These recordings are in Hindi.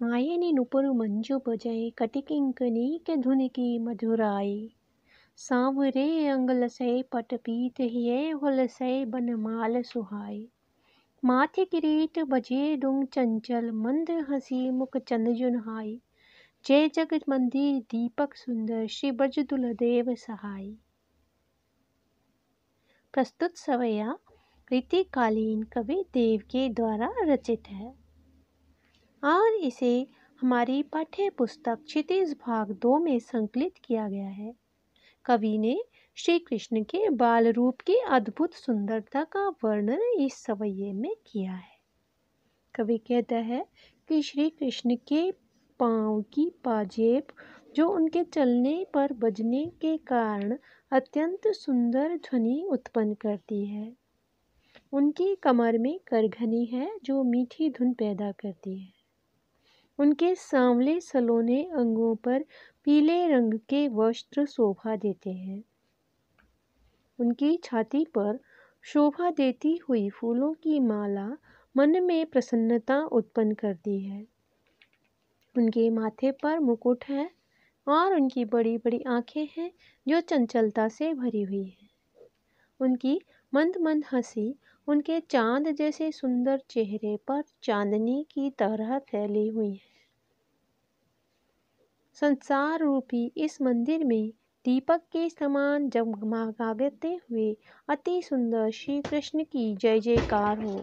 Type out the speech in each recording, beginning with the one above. पायनि नुपुरु मंजू बजाई कटिकिंकनी के धुन की मधुराई। सांवरे अंगल से पट पीत हिये हुल से बनमाल सुहाई। माथे किरीट बजे डुंग चंचल मंद हसी मुख चंद जुनहाई। जय जगत मंदिर दीपक सुंदर श्री ब्रज दुलदेव सहाय। प्रस्तुत सवैया रीतिकालीन कवि देव के द्वारा रचित है और इसे हमारी पाठ्य पुस्तक क्षितिज भाग 2 में संकलित किया गया है। कवि ने श्री कृष्ण के बाल रूप की अद्भुत सुंदरता का वर्णन इस सवैये में किया है। कवि कहता है कि श्री कृष्ण के पाँव की पाजेब जो उनके चलने पर बजने के कारण अत्यंत सुंदर ध्वनि उत्पन्न करती है। उनकी कमर में करघनी है जो मीठी धुन पैदा करती है। उनके सांवले सलोने अंगों पर पीले रंग के वस्त्र शोभा देते हैं। उनकी छाती पर शोभा देती हुई फूलों की माला मन में प्रसन्नता उत्पन्न करती है। उनके माथे पर मुकुट है और उनकी बड़ी बड़ी आँखें हैं जो चंचलता से भरी हुई हैं। उनकी मंद मंद हंसी उनके चांद जैसे सुंदर चेहरे पर चांदनी की तरह फैली हुई है। संसार रूपी इस मंदिर में दीपक के समान जगमगाते हुए अति सुंदर श्री कृष्ण की जय जयकार हो।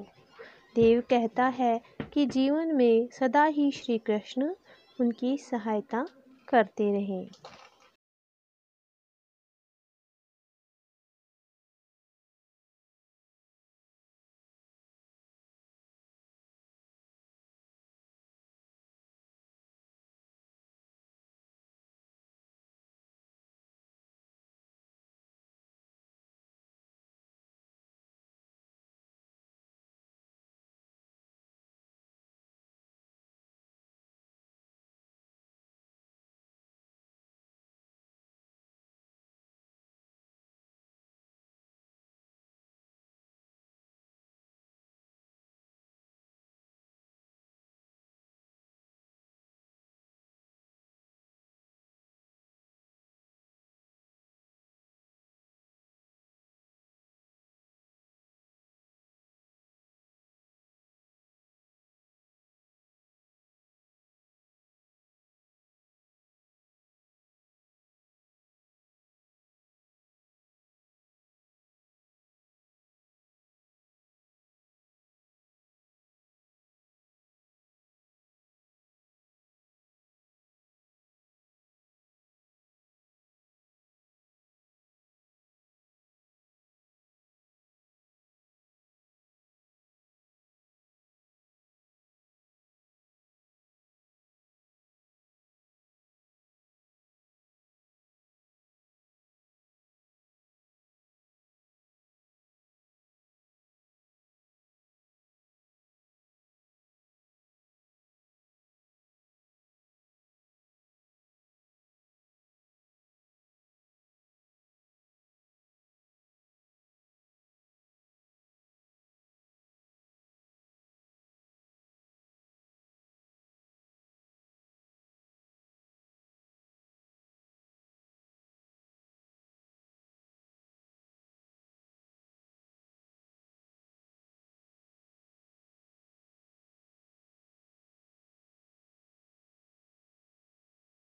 देव कहता है कि जीवन में सदा ही श्री कृष्ण उनकी सहायता करते रहें।